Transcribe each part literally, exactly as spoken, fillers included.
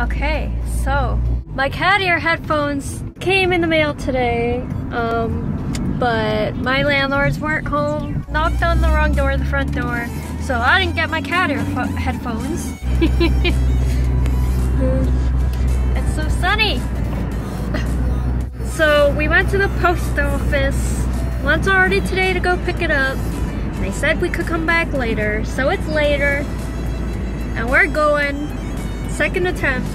Okay, so my cat ear headphones came in the mail today, um, but my landlords weren't home, knocked on the wrong door, the front door, so I didn't get my cat ear headphones. It's so sunny! So we went to the post office once already today to go pick it up. They said we could come back later, so it's later, and we're going. Second attempt.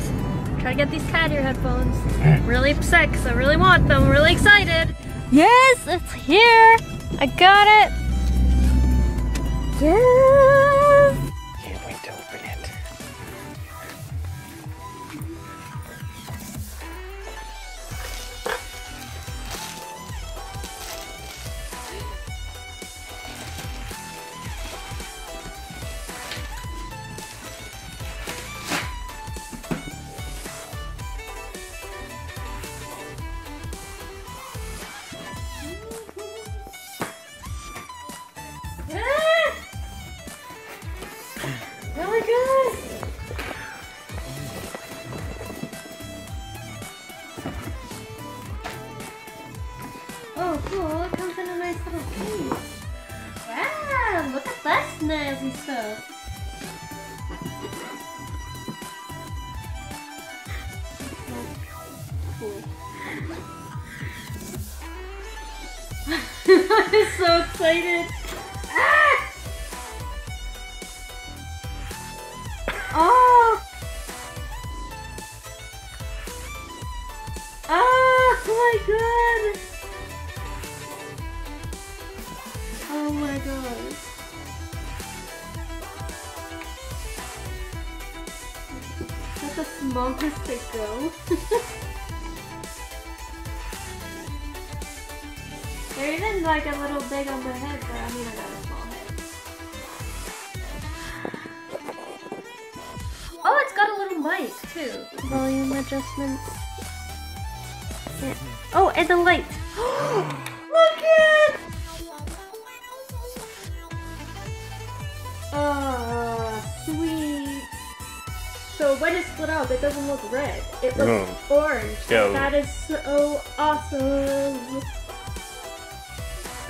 Try to get these cat ear headphones. I'm really upset because I really want them. I'm really excited. Yes, it's here. I got it. Yes. Can't wait to open it. Oh, cool. It comes in a nice little piece. Wow, look at that snazzy stuff. Cool. I'm so excited. Ah! Oh! Oh my god! Oh my god. That's the smallest they go. They're even like a little big on the head, but I mean I got a small head. Oh, it's got a little mic too. Volume adjustments. Yeah. Oh, and the light. Look at it! Oh, sweet. So when it's split up, it doesn't look red. It looks mm. orange. Yeah. That is so awesome.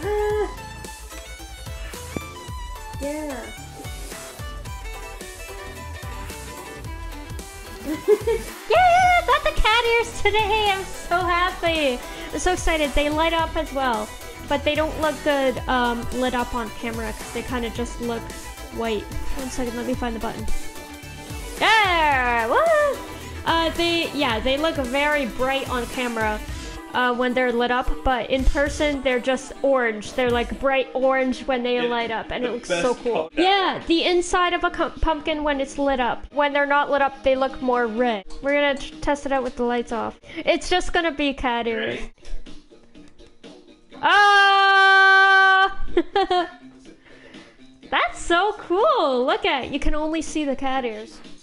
Ah. Yeah. Yeah, got the cat ears today. I'm so happy. I'm so excited. They light up as well, but they don't look good um, lit up on camera because they kind of just look white. One second, let me find the button. There! Woo! Uh, they, yeah, they look very bright on camera uh, when they're lit up, but in person, they're just orange. They're like bright orange when they it's light up, and it looks so cool. Yeah, the inside of a pumpkin when it's lit up. When they're not lit up, they look more red. We're gonna test it out with the lights off. It's just gonna be cat ears. Oh! That's so cool! Look at it. You can only see the cat ears.